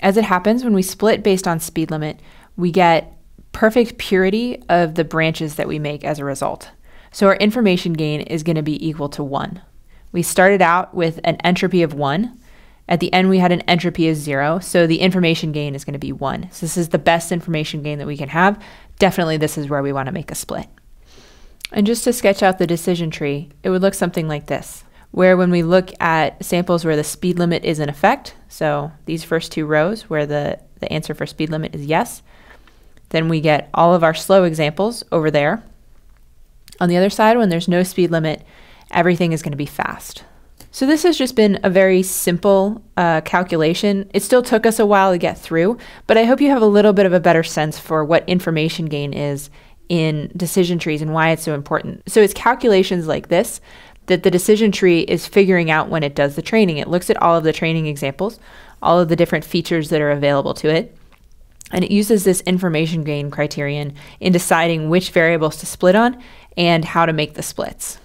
As it happens, when we split based on speed limit, we get perfect purity of the branches that we make as a result. So our information gain is going to be equal to 1. We started out with an entropy of 1. At the end, we had an entropy of 0, so the information gain is going to be 1. So this is the best information gain that we can have. Definitely this is where we want to make a split. And just to sketch out the decision tree, it would look something like this, where when we look at samples where the speed limit is in effect, so these first two rows where the answer for speed limit is yes, then we get all of our slow examples over there. On the other side, when there's no speed limit, everything is going to be fast. So this has just been a very simple calculation. It still took us a while to get through, but I hope you have a little bit of a better sense for what information gain is in decision trees and why it's so important. So it's calculations like this that the decision tree is figuring out when it does the training. It looks at all of the training examples, all of the different features that are available to it, and it uses this information gain criterion in deciding which variables to split on and how to make the splits.